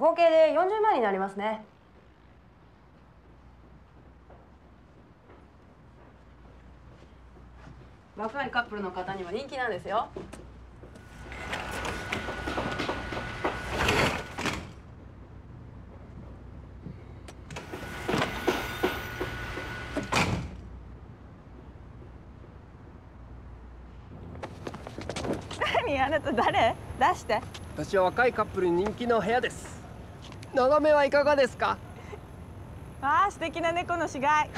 合計で40万になりますね。若いカップルの方にも人気なんですよ。何あなた誰？出して。私は若いカップルに人気の部屋です。眺めはいかがですか？わあ、素敵な猫の死骸。